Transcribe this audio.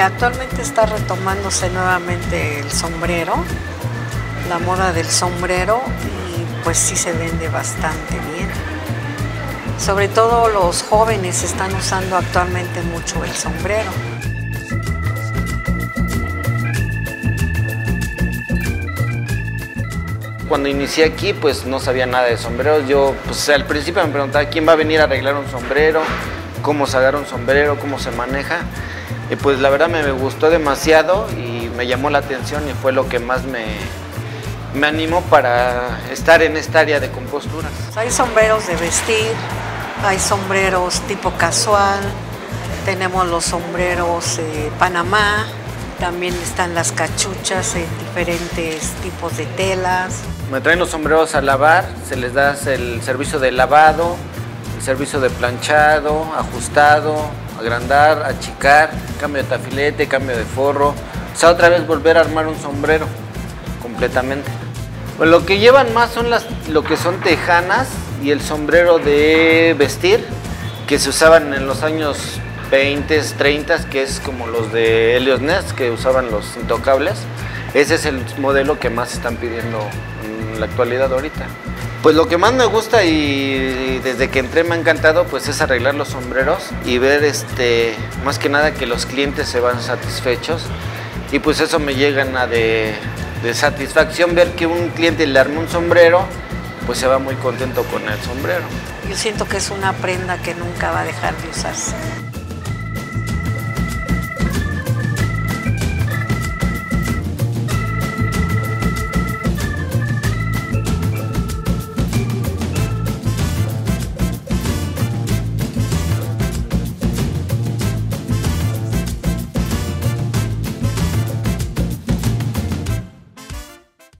y actualmente está retomándose nuevamente el sombrero, la moda del sombrero, y pues sí se vende bastante bien. Sobre todo los jóvenes están usando actualmente mucho el sombrero. Cuando inicié aquí, pues no sabía nada de sombreros. Yo, pues al principio me preguntaba quién va a venir a arreglar un sombrero, cómo se agarra un sombrero, cómo se maneja. Y pues la verdad me gustó demasiado y me llamó la atención y fue lo que más me animó para estar en esta área de composturas. Hay sombreros de vestir, hay sombreros tipo casual, tenemos los sombreros Panamá, también están las cachuchas en diferentes tipos de telas. Me traen los sombreros a lavar, se les da el servicio de lavado, el servicio de planchado, ajustado, agrandar, achicar, cambio de tafilete, cambio de forro. O sea, otra vez volver a armar un sombrero completamente. Bueno, lo que llevan más son lo que son tejanas y el sombrero de vestir que se usaban en los años 20s, 30s, que es como los de Helios Nest, que usaban los intocables. Ese es el modelo que más están pidiendo en la actualidad ahorita. Pues lo que más me gusta y desde que entré me ha encantado, pues es arreglar los sombreros y ver más que nada que los clientes se van satisfechos, y pues eso me llega de satisfacción ver que un cliente le armó un sombrero, pues se va muy contento con el sombrero. Yo siento que es una prenda que nunca va a dejar de usarse.